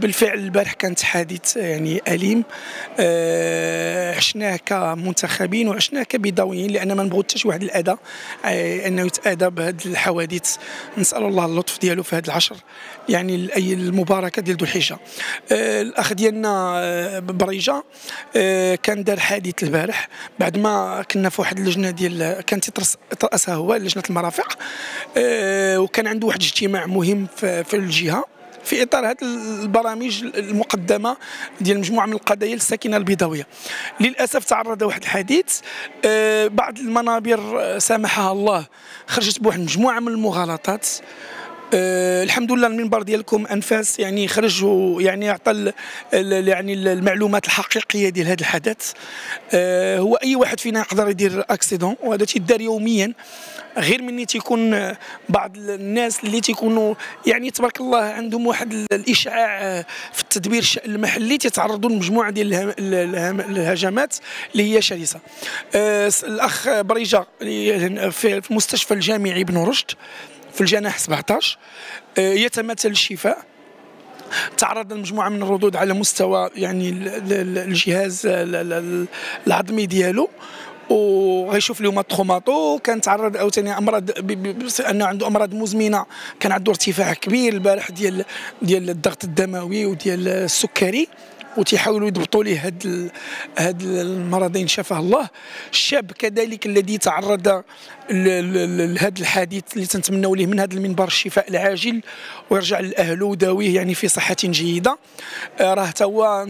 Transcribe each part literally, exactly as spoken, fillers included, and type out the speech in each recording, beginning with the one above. بالفعل البارح كانت حادث يعني أليم عشناه كمنتخبين وعشناه كبيضاويين، لأن ما نبغوا حتى شي واحد الأذى أنه يتأذى بهذه الحوادث. نسأل الله اللطف ديالو في هذا العشر يعني أي المباركة ديال ذو الحجة. الأخ ديالنا بريجة كان دار حادث البارح بعد ما كنا في واحد اللجنة ديال كانت ترأسها هو لجنة المرافق، وكان عنده واحد اجتماع مهم في الجهة في اطار هذه البرامج المقدمه ديال مجموعه من القضايا الساكنه البيضاويه. للاسف تعرض واحد الحديث، بعض المنابر سامحها الله خرجت بواحد مجموعه من المغالطات. أه الحمد لله المنبر ديالكم انفاس يعني خرج يعني عطى يعني المعلومات الحقيقيه ديال هذا الحدث. أه هو اي واحد فينا يقدر يدير اكسيدون، وهذا تيدار يوميا، غير مني تيكون بعض الناس اللي تيكونوا يعني تبارك الله عندهم واحد الاشعاع في التدبير الشأن المحلي تيتعرضوا لمجموعه ديال الهجمات اللي هي شرسه. أه الاخ بريجة في المستشفى الجامعي بن رشد في الجناح سبعطاش يتمثل الشفاء، تعرض لمجموعه من الردود على مستوى يعني الجهاز العظمي ديالو، وغيشوف اليوم التروماتو. كان تعرض عاوتاني امراض انه عنده امراض مزمنه، كان عنده ارتفاع كبير البارح ديال ديال الضغط الدموي وديال السكري، وتيحاولوا يضبطوا ليه هاد هاد المرضين شفاه الله. الشاب كذلك الذي تعرض لهذا الحادث اللي تنتمنوا ليه من هذا المنبر الشفاء العاجل ويرجع لاهله وداويه يعني في صحه جيده، راه تا هو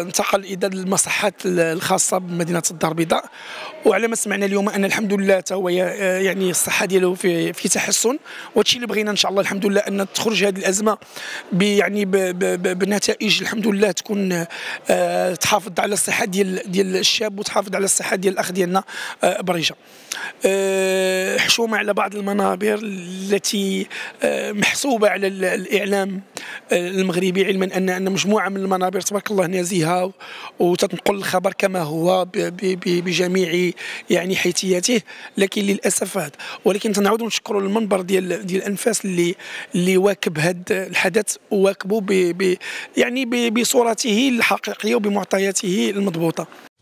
انتقل الى المصحات الخاصه بمدينه الدار البيضاء. وعلى ما سمعنا اليوم ان الحمد لله تا هو يعني الصحه ديالو في في تحسن، وهادشي اللي بغينا ان شاء الله الحمد لله ان تخرج هذه الازمه يعني بنتائج الحمد لله تكون تحافظ على الصحه ديال ديال الشاب وتحافظ على الصحه ديال الاخ ديالنا بريجة. حشومه على بعض المنابر التي محسوبه على الاعلام المغربي، علما ان ان مجموعه من المنابر تبارك الله نازهه وتتنقل الخبر كما هو بجميع يعني حيثياته، لكن للاسف هذا. ولكن تنعاودوا نشكروا المنبر ديال ديال الانفاس اللي اللي واكب هذا الحدث وواكبوا ب يعني بصوره الحقيقية وبمعطياته المضبوطة.